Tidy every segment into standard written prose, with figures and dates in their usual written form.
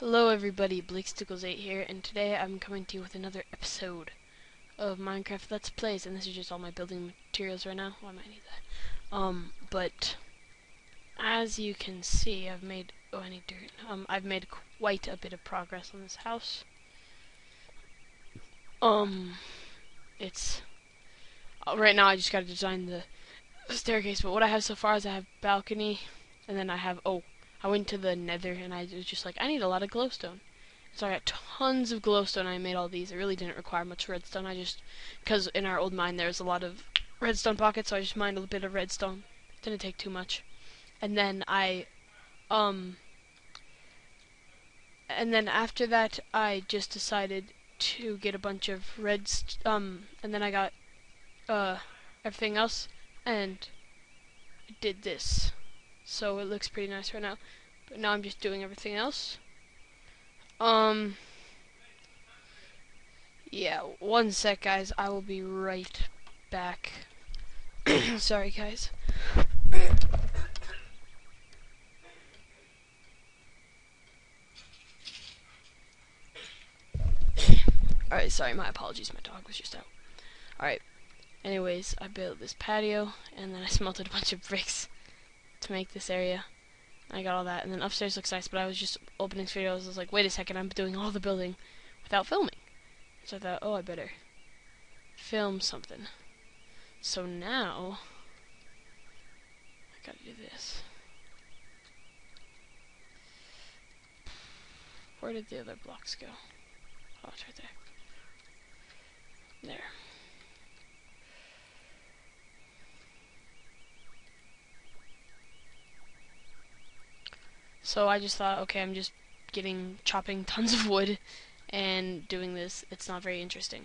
Hello everybody, Blakestickals8 here, and today I'm coming to you with another episode of Minecraft Let's Plays, and this is just all my building materials right now. Well, I might need that. But as you can see, I've made I've made quite a bit of progress on this house. It's right now I just gotta design the staircase, but what I have so far is I have balcony, and then I have I went to the nether and I was just like, I need a lot of glowstone. So I got tons of glowstone. I made all these. It really didn't require much redstone. I just, because in our old mine there's a lot of redstone pockets, so I just mined a bit of redstone. It didn't take too much. And then after that I just decided to get a bunch of and then I got everything else and I did this. So it looks pretty nice right now, but now I'm just doing everything else. Yeah, one sec guys, I will be right back. Sorry guys. Alright, sorry, my apologies, my dog was just out. Alright, anyways, I built this patio, and then I smelted a bunch of bricks to make this area. I got all that, and then upstairs looks nice, but I was just opening this video, I was like, wait a second, I'm doing all the building without filming. So I thought, oh, I better film something. So now, I gotta do this. Where did the other blocks go? Oh, it's right there. There. So I just thought, okay, I'm just chopping tons of wood and doing this. It's not very interesting.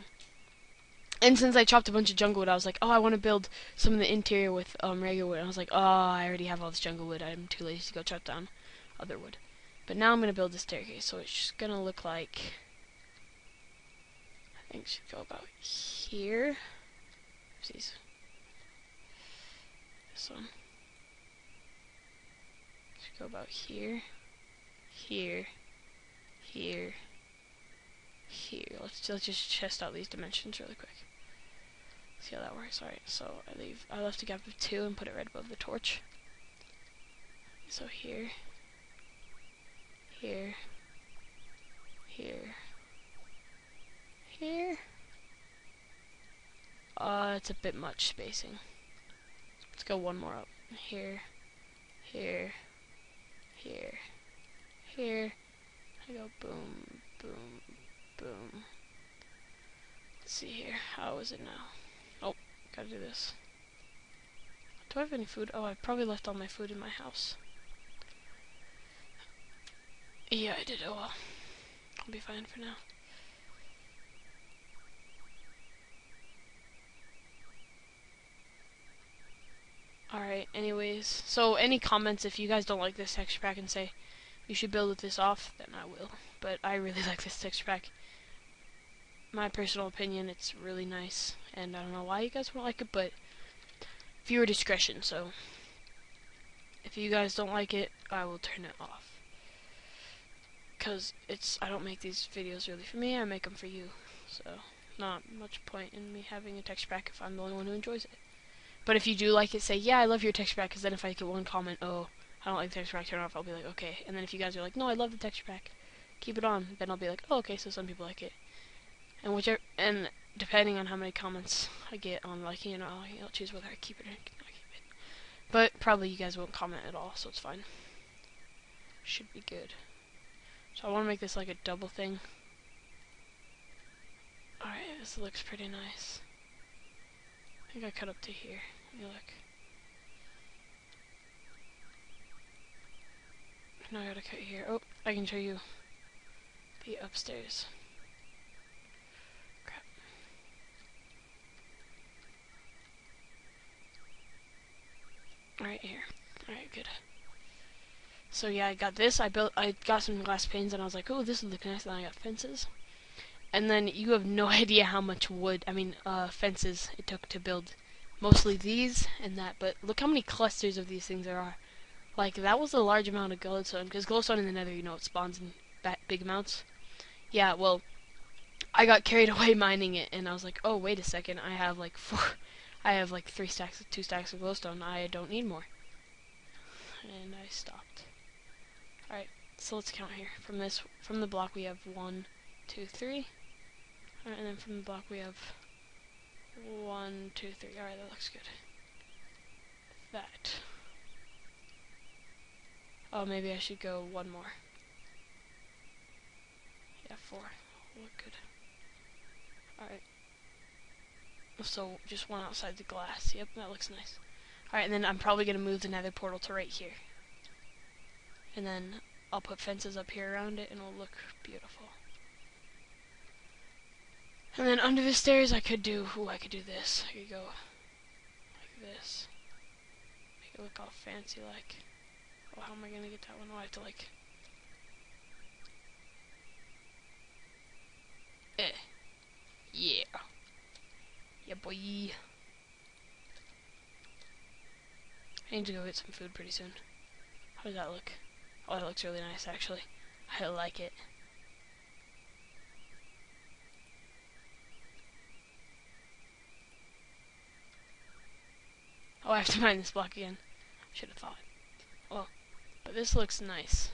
And since I chopped a bunch of jungle wood, I was like, oh, I want to build some of the interior with regular wood. And I was like, oh, I already have all this jungle wood. I'm too lazy to go chop down other wood. But now I'm going to build a staircase, so it's just going to look like, I think it should go about here. Oopsies. This one. Go about here, here, here, here. Let's just test out these dimensions really quick. See how that works. Alright, so I left a gap of 2 and put it right above the torch. So here, here, here, here. It's a bit much spacing. Let's go one more up. Here, here. Here, here, I go boom, boom, boom. Let's see here, how is it now? Oh, gotta do this. Do I have any food? Oh, I probably left all my food in my house. Yeah, I did, oh well. I'll be fine for now. Alright, anyways, so any comments, if you guys don't like this texture pack and say you should build with this off, then I will. But I really like this texture pack. My personal opinion, it's really nice, and I don't know why you guys won't like it, but viewer discretion, so if you guys don't like it, I will turn it off. Because I don't make these videos really for me, I make them for you, so not much point in me having a texture pack if I'm the only one who enjoys it. But if you do like it, say, yeah, I love your texture pack, because then if I get one comment, oh, I don't like the texture pack, turn it off, I'll be like, okay. And then if you guys are like, no, I love the texture pack, keep it on, then I'll be like, oh, okay, so some people like it. And whichever, and depending on how many comments I get on liking it or not liking it, I'll choose whether I keep it or not keep it. But probably you guys won't comment at all, so it's fine. Should be good. So I want to make this like a double thing. Alright, this looks pretty nice. I think I cut up to here. Let me look. Now I gotta cut here. Oh, I can show you the upstairs. Crap. Right here. Alright, good. So yeah, I got this. I got some glass panes and I was like, oh, this would look nice. And then I got fences. And then you have no idea how much wood, fences it took to build mostly these and that, but look how many clusters of these things there are. Like, that was a large amount of glowstone, because glowstone in the nether, you know, it spawns in big amounts. Yeah, well, I got carried away mining it, and I was like, oh, wait a second, I have like two stacks of glowstone, I don't need more. And I stopped. Alright, so let's count here. From the block we have 1, 2, 3. Alright, and then from the block we have 1, 2, 3. Alright, that looks good. That. Oh, maybe I should go one more. Yeah, 4. Look good. Alright. So, just one outside the glass. Yep, that looks nice. Alright, and then I'm probably going to move the nether portal to right here. And then I'll put fences up here around it, and it'll look beautiful. And then under the stairs I could do, ooh, I could do this. I could go like this. Make it look all fancy like. Oh, how am I going to get that one? Oh, I have to like... Yeah. Yeah, boy. I need to go get some food pretty soon. How does that look? Oh, that looks really nice, actually. I like it. Oh, I have to mine this block again. I should have thought. Well, but this looks nice.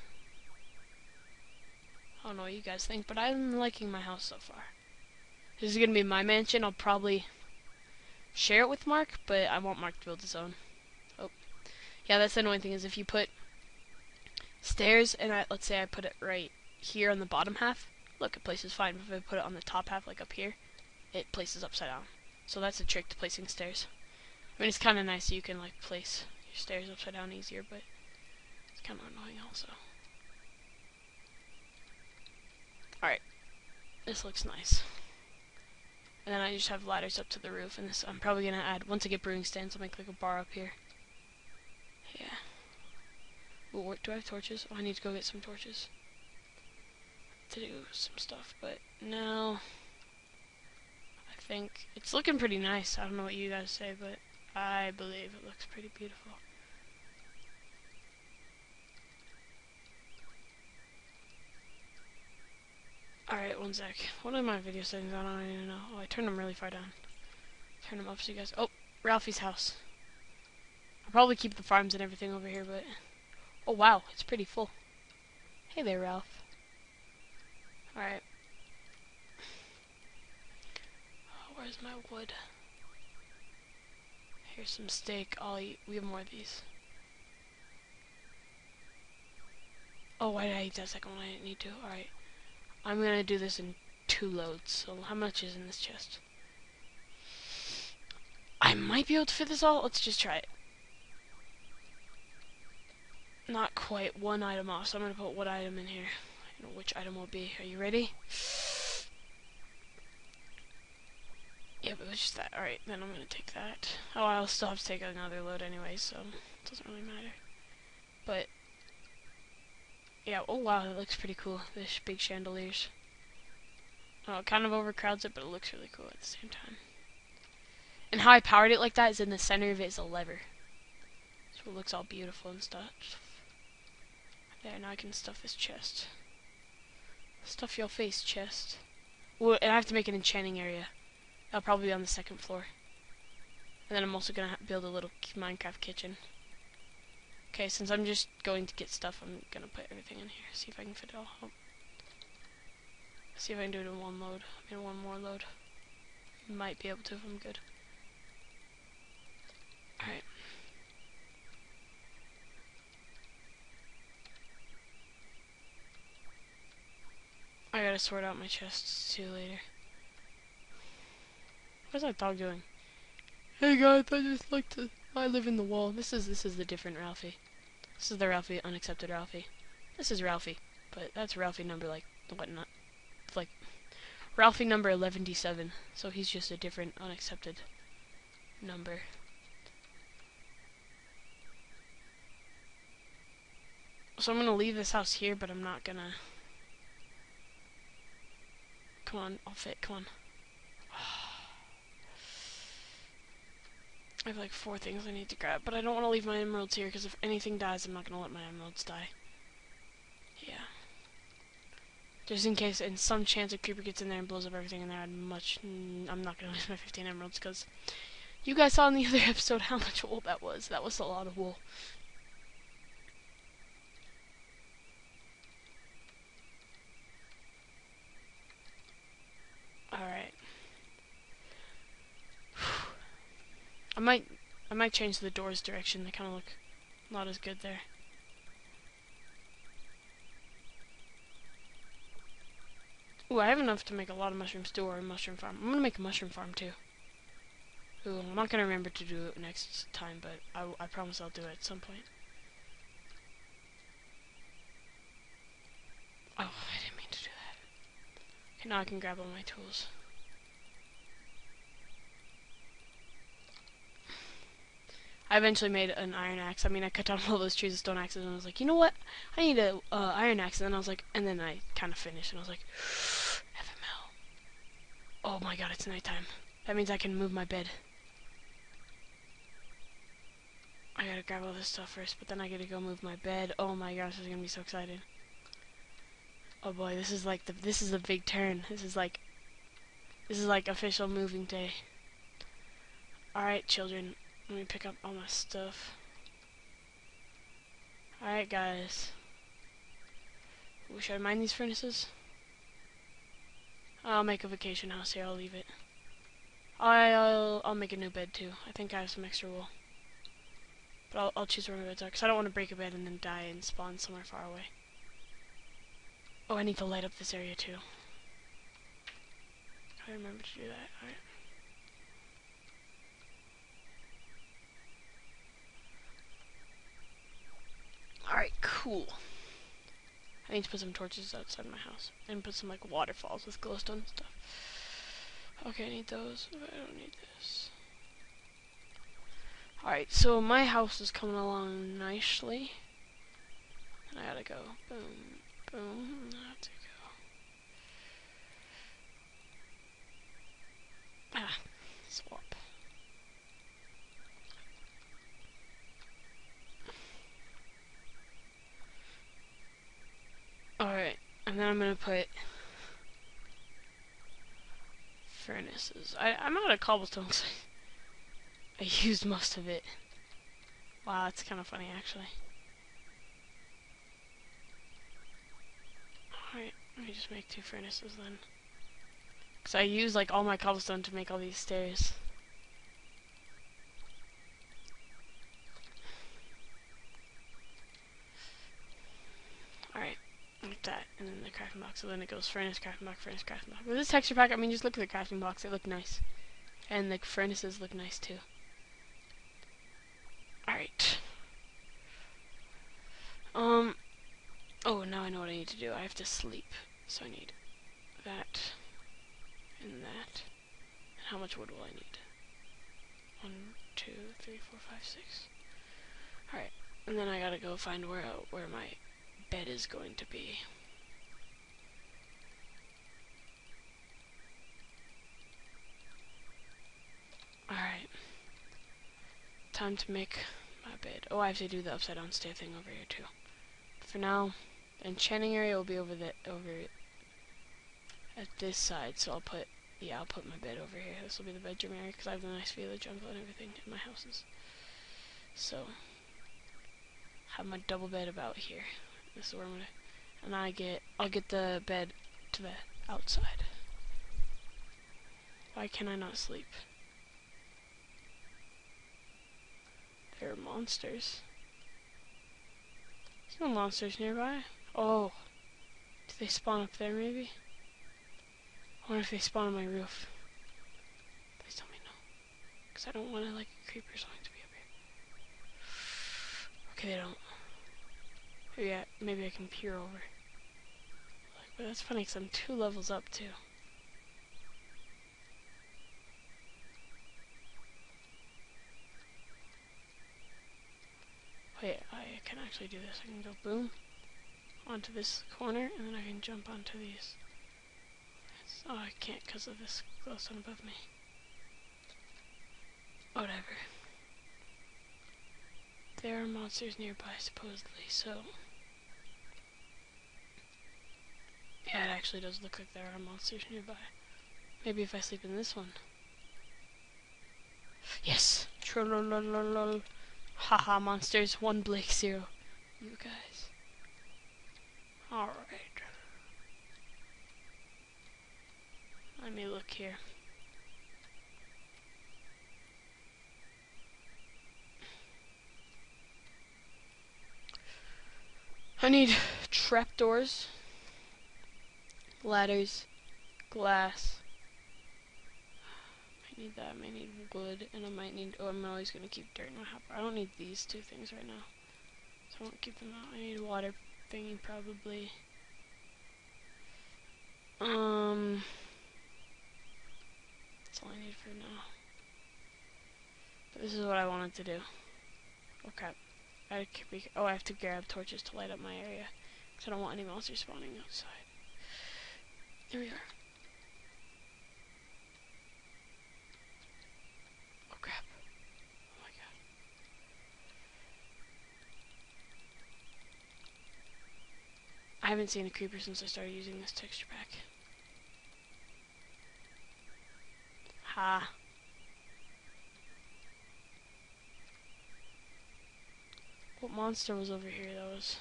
I don't know what you guys think, but I'm liking my house so far. This is going to be my mansion. I'll probably share it with Mark, but I want Mark to build his own. Oh. Yeah, that's the annoying thing is if you put stairs, and let's say I put it right here on the bottom half, look, it places fine. But if I put it on the top half, like up here, it places upside down. So that's a trick to placing stairs. I mean, it's kind of nice you can, like, place your stairs upside down easier, but it's kind of annoying also. Alright, this looks nice. And then I just have ladders up to the roof, and this I'm probably going to add, once I get brewing stands, I'll make like a bar up here. Yeah. Ooh, do I have torches? Oh, I need to go get some torches. To do some stuff, but no. I think it's looking pretty nice. I don't know what you guys say, but I believe it looks pretty beautiful. Alright, one sec. What are my video settings on? I don't even know. Oh, I turned them really far down. Turn them up so you guys... Oh, Ralphie's house. I'll probably keep the farms and everything over here, but... Oh, wow. It's pretty full. Hey there, Ralph. Alright. Oh, where's my wood? Here's some steak. I'll eat. We have more of these. Oh, why did I eat that second one? I didn't need to. Alright. I'm going to do this in 2 loads, so how much is in this chest? I might be able to fit this all. Let's just try it. Not quite one item off, so I'm going to put one item in here. I don't know which item will be. Are you ready? Yeah, but it was just that. Alright, then I'm going to take that. Oh, I'll still have to take another load anyway, so it doesn't really matter. But... yeah, oh wow, that looks pretty cool, this big chandeliers. Oh, it kind of overcrowds it, but it looks really cool at the same time. And how I powered it like that is in the center of it is a lever. So it looks all beautiful and stuff. There, now I can stuff this chest. Stuff your face, chest. Well, and I have to make an enchanting area. That'll probably be on the 2nd floor. And then I'm also going to build a little Minecraft kitchen. Okay, since I'm just going to get stuff, I'm gonna put everything in here. See if I can fit it all up. See if I can do it in one load. I mean, one more load. Might be able to if I'm good. Alright. I gotta sort out my chests too later. What's that dog doing? Hey guys, I just like to... I live in the wall. This is the different Ralphie. This is the Ralphie, unaccepted Ralphie. This is Ralphie, but that's Ralphie number like whatnot. It's like Ralphie number 11D7. So he's just a different unaccepted number. So I'm gonna leave this house here, but I'm not gonna. Come on, I'll fit. Come on. I have like 4 things I need to grab, but I don't want to leave my emeralds here because if anything dies, I'm not going to let my emeralds die. Yeah. Just in case, in some chance a creeper gets in there and blows up everything in there, I'm not gonna waste my 15 emeralds, because you guys saw in the other episode how much wool that was. That was a lot of wool. Alright. I might change the door's direction. They kinda look not as good there. Ooh, I have enough to make a lot of mushroom stew or a mushroom farm. I'm gonna make a mushroom farm too. Ooh, I'm not gonna remember to do it next time, but I promise I'll do it at some point. Oh, I didn't mean to do that. Okay, now I can grab all my tools. I eventually made an iron axe. I mean, I cut down all those trees with stone axes, and I was like, you know what? I need an iron axe. And then I was like, and then I kind of finished, and I was like, FML. Oh my god, it's nighttime. That means I can move my bed. I gotta grab all this stuff first, but then I gotta go move my bed. Oh my gosh, this is gonna be so exciting. Oh boy, this is like this is the big turn. This is like official moving day. All right, children. Let me pick up all my stuff. Alright, guys. Ooh, should I mine these furnaces? I'll make a vacation house here. I'll leave it. I'll make a new bed, too. I think I have some extra wool. But I'll choose where my beds are, because I don't want to break a bed and then die and spawn somewhere far away. Oh, I need to light up this area, too. I remember to do that. Alright. Alright, cool. I need to put some torches outside my house. And put some, like, waterfalls with glowstone and stuff. Okay, I need those. I don't need this. Alright, so my house is coming along nicely. And I gotta go. Boom, boom. I have to go. Ah, swap. Alright, and then I'm gonna put furnaces. I'm out of cobblestone because I used most of it. Wow, that's kind of funny actually. Alright, let me just make 2 furnaces then. Because I used like all my cobblestone to make all these stairs. Alright. Like that, and then the crafting box, so then it goes furnace, crafting box, furnace, crafting box. With this texture pack, I mean, just look at the crafting box, it looked nice. And the furnaces look nice too. Alright. Oh, now I know what I need to do. I have to sleep. So I need that. And how much wood will I need? 1, 2, 3, 4, 5, 6. Alright, and then I gotta go find where my bed is going to be. Alright. Time to make my bed. Oh, I have to do the upside down stair thing over here too. For now, the enchanting area will be at this side, so I'll put my bed over here. This will be the bedroom area because I have a nice view of the jungle and everything in my houses. So, have my double bed about here. This is where I'm gonna, and I'll get the bed to the outside. Why can I not sleep? There are monsters. There's no monsters nearby. Oh, do they spawn up there maybe? I wonder if they spawn on my roof. Please tell me no, because I don't want to like a creeper or something to be up here. Okay, they don't. Yeah, maybe I can peer over. Like, but that's funny because I'm 2 levels up too. Wait, I can actually do this. I can go boom onto this corner, and then I can jump onto these. Oh, I can't because of this glowstone above me. Whatever. There are monsters nearby, supposedly, so... Yeah, actually does look like there are monsters nearby. Maybe if I sleep in this one. Yes! Trollolololol. Haha, monsters. 1 Blake 0. You guys. Alright. Let me look here. I need trapdoors, ladders, glass. I need that, I might need wood, and I might need, oh, I'm always going to keep dirt in my hopper. I don't need these two things right now, so I won't keep them out. I need a water thingy, probably. That's all I need for now. But this is what I wanted to do. Oh crap. I have to grab torches to light up my area, because I don't want any monsters spawning outside. Here we are. Oh crap. Oh my god. I haven't seen a creeper since I started using this texture pack. Ha. What monster was over here that was...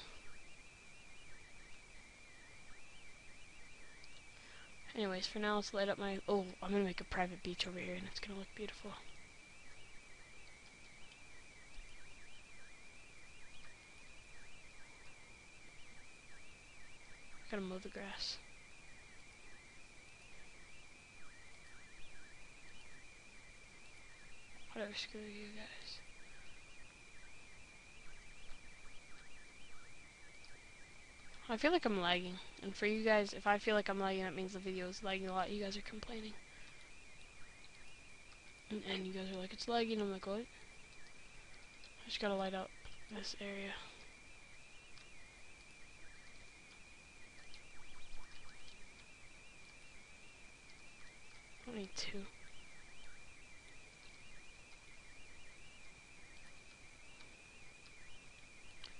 Anyways, for now let's light up my... Oh, I'm gonna make a private beach over here and it's gonna look beautiful. I gotta mow the grass. Whatever, screw you guys. I feel like I'm lagging, and for you guys, if I feel like I'm lagging, that means the video is lagging a lot. You guys are complaining, and you guys are like, it's lagging. I'm like, what? I just gotta light up this area. I don't need two.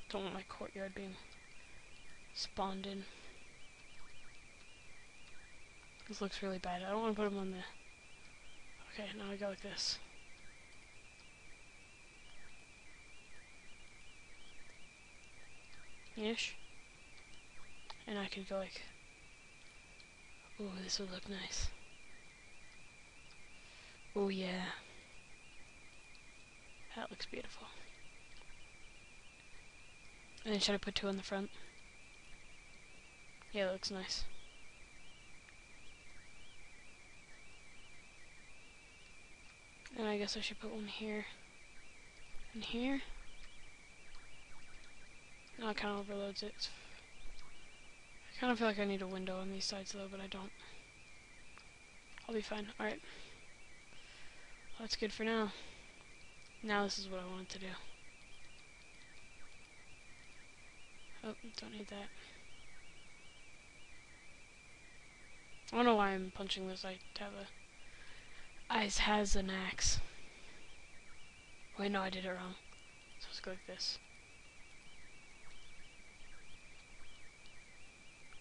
Don't want my courtyard being spawned in. This looks really bad. I don't want to put them on the... Okay, now I go like this. Ish. And I could go like... Ooh, this would look nice. Oh yeah. That looks beautiful. And then should I put two on the front? Yeah, that looks nice. And I guess I should put one here. And here. No, it kind of overloads it. I kind of feel like I need a window on these sides though, but I don't. I'll be fine. Alright. Well, that's good for now. Now this is what I wanted to do. Oh, don't need that. I don't know why I'm punching this. Ice has an axe. Wait, no, I did it wrong. So let's go like this.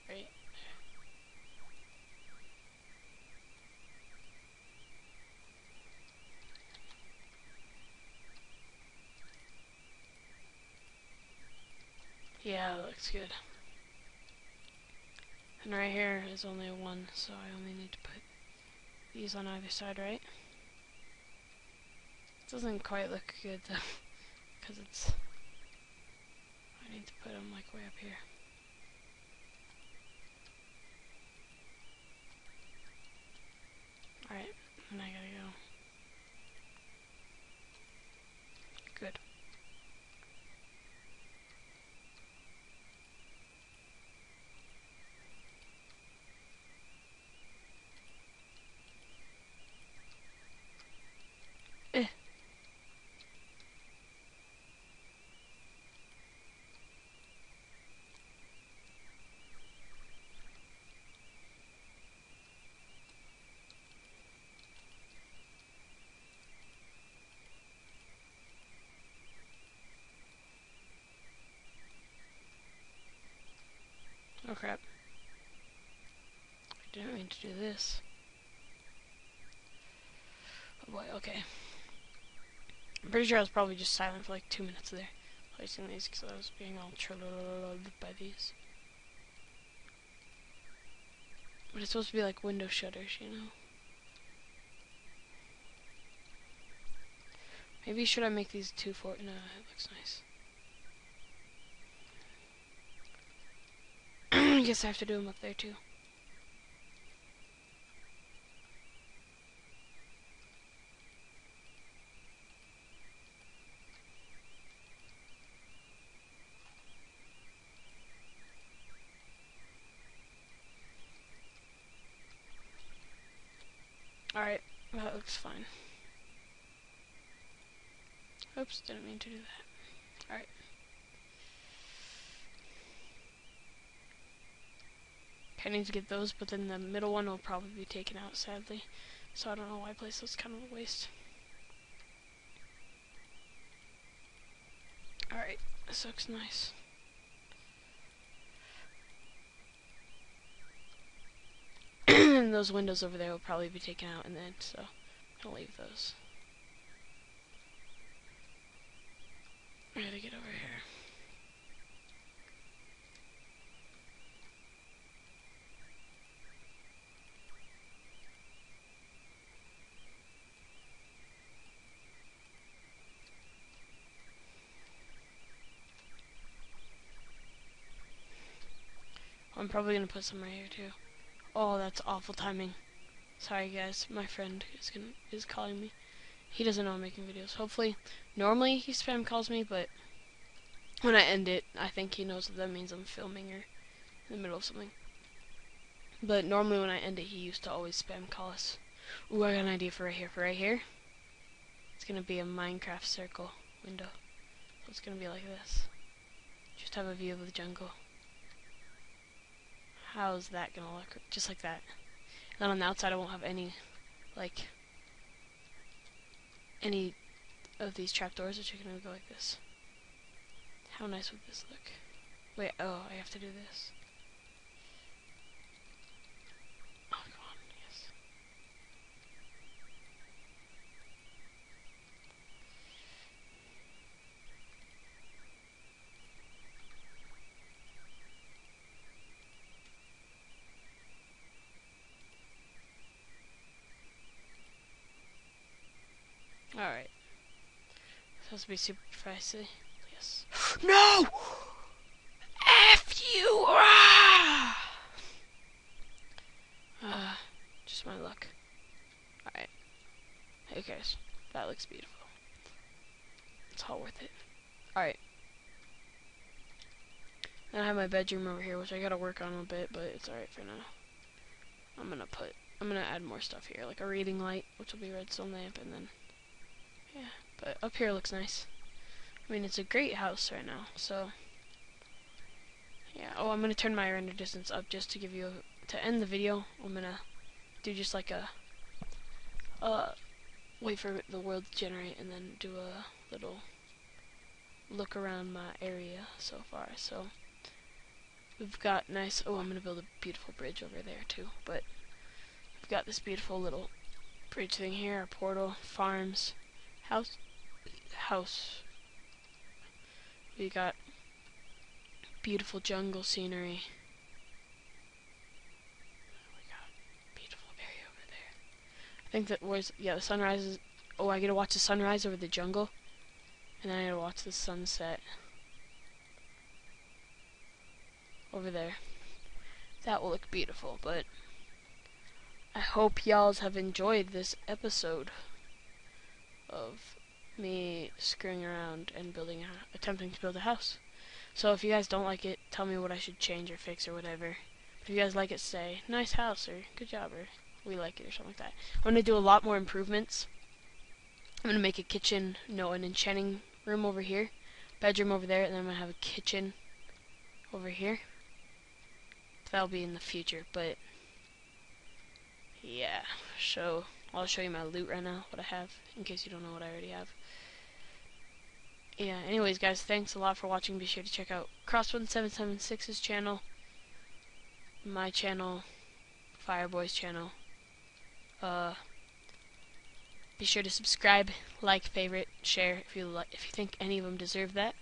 Right. Yeah, that looks good. And right here is only one, so I only need to put these on either side, right? It doesn't quite look good though, because it's... I need to put them like way up here. Alright, and I gotta go. Good. to do this. Oh boy, okay. I'm pretty sure I was probably just silent for like 2 minutes there, placing these because I was being all triggered by these. But it's supposed to be like window shutters, you know? Maybe should I make these 2 foot? No, it looks nice. I guess I have to do them up there too. Alright, that looks fine. Oops, didn't mean to do that. Alright. I need to get those, but then the middle one will probably be taken out, sadly. So I don't know why I placed those, kind of a waste. Alright, this looks nice. And those windows over there will probably be taken out in the end, so I'll leave those. I gotta get over here. I'm probably gonna put some right here too. Oh, that's awful timing. Sorry guys, my friend is calling me. He doesn't know I'm making videos. Hopefully, normally he spam calls me, but when I end it, I think he knows that that means I'm filming or in the middle of something. But normally when I end it, he used to always spam call us. Ooh, I got an idea for right here. For right here, it's gonna be a Minecraft circle window. So it's gonna be like this. Just have a view of the jungle. How's that gonna look? Just like that. And then on the outside I won't have any, like, any of these trapdoors, which are gonna go like this. How nice would this look? Wait, oh, I have to do this. Oh, come on, yes. Alright. Supposed to be super pricey. Yes. No! F you! Ah! Just my luck. Alright. Hey guys, that looks beautiful. It's all worth it. Alright. Then I have my bedroom over here, which I gotta work on a bit, but it's alright for now. I'm gonna add more stuff here, like a reading light, which will be redstone lamp, and then yeah, but up here looks nice. I mean, it's a great house right now, so yeah. Oh, I'm gonna turn my render distance up just to give you to end the video. I'm gonna do just like a wait for the world to generate and then do a little look around my area so far. So we've got nice. Oh, I'm gonna build a beautiful bridge over there too. But we've got this beautiful little bridge thing here, our portal, farms. House. We got beautiful jungle scenery. We got beautiful area over there. I think that was, yeah, the sunrise is, oh, I get to watch the sunrise over the jungle. And then I get to watch the sunset. Over there. That will look beautiful, but I hope y'all have enjoyed this episode of me screwing around and building attempting to build a house. So if you guys don't like it, tell me what I should change or fix or whatever. But if you guys like it, say, nice house, or good job, or we like it, or something like that. I'm going to do a lot more improvements. I'm going to make a kitchen, no, an enchanting room over here, bedroom over there, and then I'm going to have a kitchen over here. That'll be in the future, but yeah, so I'll show you my loot right now, what I have, in case you don't know what I already have. Yeah, anyways guys, thanks a lot for watching. Be sure to check out Cross1776's channel, my channel, Fireboy's channel. Be sure to subscribe, like, favorite, share if you think any of them deserve that.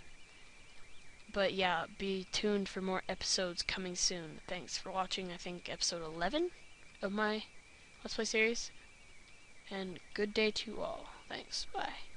But yeah, be tuned for more episodes coming soon. Thanks for watching, I think, episode 11 of my Let's Play series. And good day to all. Thanks. Bye.